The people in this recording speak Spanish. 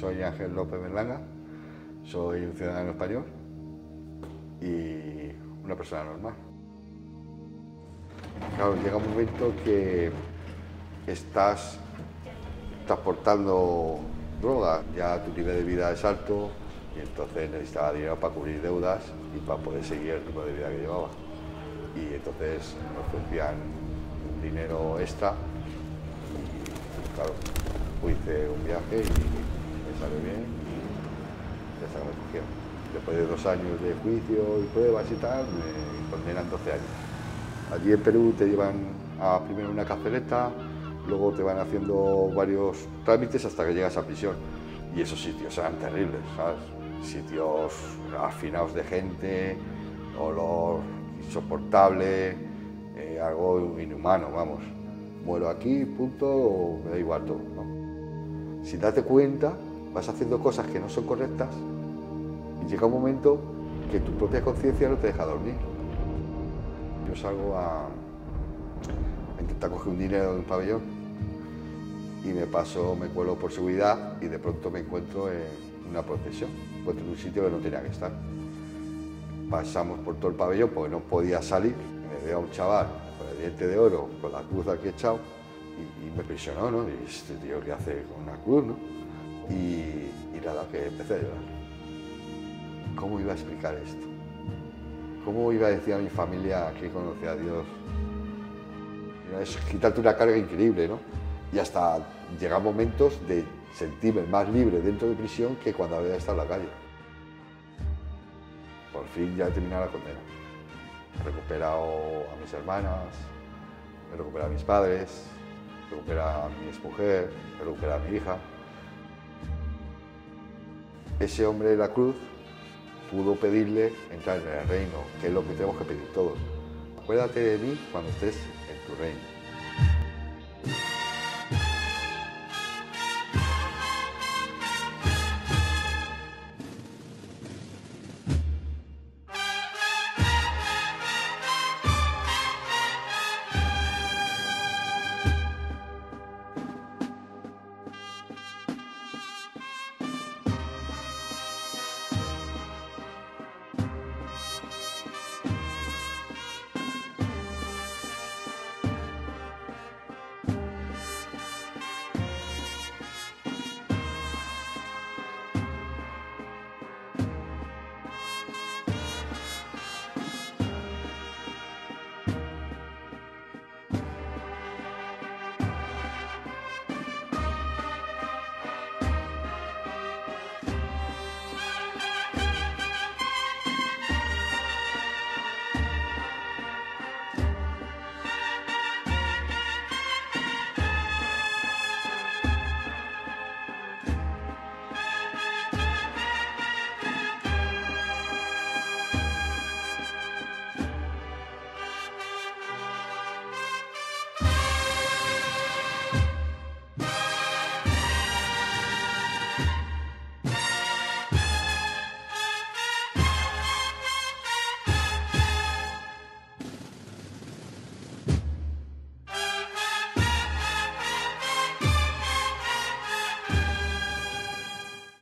Soy Ángel López Berlanga, soy un ciudadano español y una persona normal. Claro, llega un momento que estás transportando drogas, ya tu nivel de vida es alto y entonces necesitaba dinero para cubrir deudas y para poder seguir el tipo de vida que llevaba. Y entonces me ofrecían dinero extra y claro, hice un viaje y me salió bien y ya se me cogieron. Después de 2 años de juicio y pruebas y tal, me condenan 12 años. Allí en Perú te llevan a primero una carceleta, luego te van haciendo varios trámites hasta que llegas a prisión. Y esos sitios eran terribles, ¿sabes? Sitios afinados de gente, olor insoportable, algo inhumano, vamos. Muero aquí, punto, o me da igual todo, ¿no? Sin darte cuenta, vas haciendo cosas que no son correctas y llega un momento que tu propia conciencia no te deja dormir. Yo salgo a intentar coger un dinero de un pabellón y me cuelo por seguridad y de pronto me encuentro en una procesión, me encuentro en un sitio que no tenía que estar. Pasamos por todo el pabellón porque no podía salir, me veo a un chaval con el diente de oro, con la cruz aquí echado y me presionó, ¿no? Y este tío, ¿qué hace con una cruz, no? Y nada, que empecé a llorar. ¿Cómo iba a explicar esto? ¿Cómo iba a decir a mi familia que conocía a Dios? Es quitarte una carga increíble, ¿no? Y hasta llegan momentos de sentirme más libre dentro de prisión que cuando había estado en la calle. Por fin ya he terminado la condena. He recuperado a mis hermanas, he recuperado a mis padres, he recuperado a mi exmujer, he recuperado a mi hija. Ese hombre de la cruz pudo pedirle entrar en el reino, que es lo que tenemos que pedir todos. Acuérdate de mí cuando estés en tu reino.